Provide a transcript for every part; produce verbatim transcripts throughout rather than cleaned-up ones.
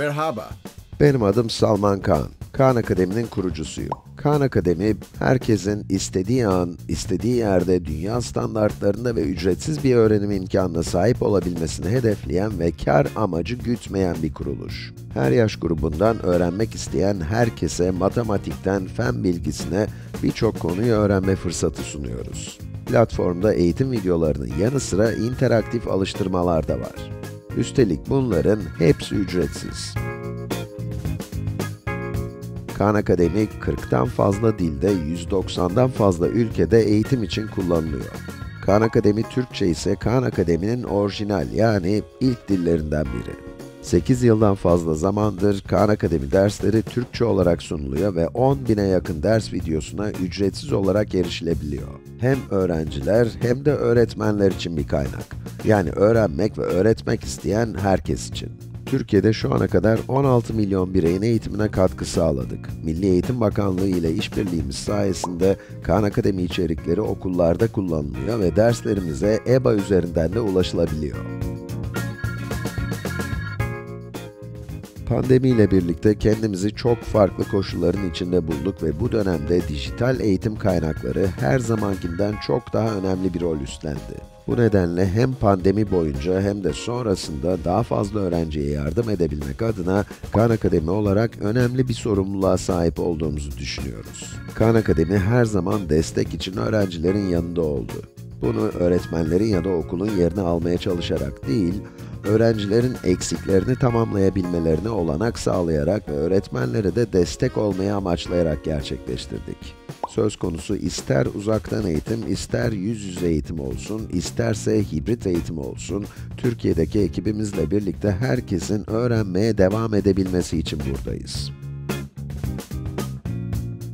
Merhaba. Benim adım Salman Khan. Khan Academy'nin kurucusuyum. Khan Academy, herkesin istediği an, istediği yerde dünya standartlarında ve ücretsiz bir öğrenim imkanına sahip olabilmesini hedefleyen ve kar amacı gütmeyen bir kuruluş. Her yaş grubundan öğrenmek isteyen herkese matematikten fen bilgisine birçok konuyu öğrenme fırsatı sunuyoruz. Platformda eğitim videolarının yanı sıra interaktif alıştırmalar da var. Üstelik bunların hepsi ücretsiz. Khan Academy, kırktan fazla dilde, yüz doksandan fazla ülkede eğitim için kullanılıyor. Khan Academy Türkçe ise Khan Academy'nin orijinal, yani ilk dillerinden biri. sekiz yıldan fazla zamandır Khan Academy dersleri Türkçe olarak sunuluyor ve on bine yakın ders videosuna ücretsiz olarak erişilebiliyor. Hem öğrenciler hem de öğretmenler için bir kaynak. Yani öğrenmek ve öğretmek isteyen herkes için. Türkiye'de şu ana kadar on altı milyon bireyin eğitimine katkı sağladık. Milli Eğitim Bakanlığı ile işbirliğimiz sayesinde Khan Academy içerikleri okullarda kullanılıyor ve derslerimize E B A üzerinden de ulaşılabiliyor. Pandemi ile birlikte kendimizi çok farklı koşulların içinde bulduk ve bu dönemde dijital eğitim kaynakları her zamankinden çok daha önemli bir rol üstlendi. Bu nedenle hem pandemi boyunca hem de sonrasında daha fazla öğrenciye yardım edebilmek adına Khan Academy olarak önemli bir sorumluluğa sahip olduğumuzu düşünüyoruz. Khan Academy her zaman destek için öğrencilerin yanında oldu. Bunu öğretmenlerin ya da okulun yerini almaya çalışarak değil, öğrencilerin eksiklerini tamamlayabilmelerine olanak sağlayarak ve öğretmenlere de destek olmayı amaçlayarak gerçekleştirdik. Söz konusu ister uzaktan eğitim, ister yüz yüze eğitim olsun, isterse hibrit eğitim olsun, Türkiye'deki ekibimizle birlikte herkesin öğrenmeye devam edebilmesi için buradayız.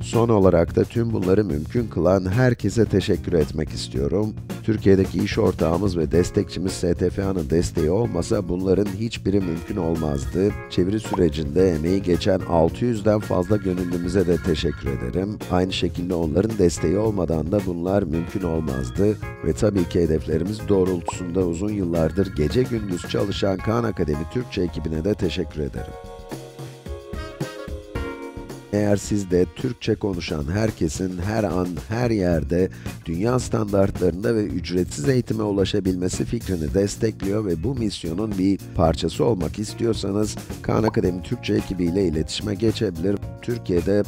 Son olarak da tüm bunları mümkün kılan herkese teşekkür etmek istiyorum. Türkiye'deki iş ortağımız ve destekçimiz S T F A'nın desteği olmasa bunların hiçbiri mümkün olmazdı. Çeviri sürecinde emeği geçen altı yüzden fazla gönüllümüze de teşekkür ederim. Aynı şekilde onların desteği olmadan da bunlar mümkün olmazdı. Ve tabii ki hedeflerimiz doğrultusunda uzun yıllardır gece gündüz çalışan Khan Academy Türkçe ekibine de teşekkür ederim. Eğer siz de Türkçe konuşan herkesin her an, her yerde, dünya standartlarında ve ücretsiz eğitime ulaşabilmesi fikrini destekliyor ve bu misyonun bir parçası olmak istiyorsanız, Khan Academy Türkçe ekibiyle iletişime geçebilir, Türkiye'de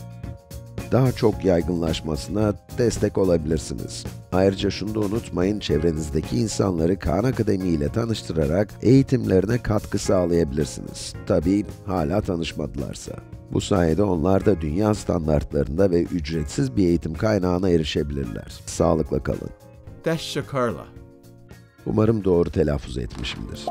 daha çok yaygınlaşmasına destek olabilirsiniz. Ayrıca şunu da unutmayın, çevrenizdeki insanları Khan Academy ile tanıştırarak eğitimlerine katkı sağlayabilirsiniz. Tabii hala tanışmadılarsa. Bu sayede onlar da dünya standartlarında ve ücretsiz bir eğitim kaynağına erişebilirler. Sağlıkla kalın. Umarım doğru telaffuz etmişimdir.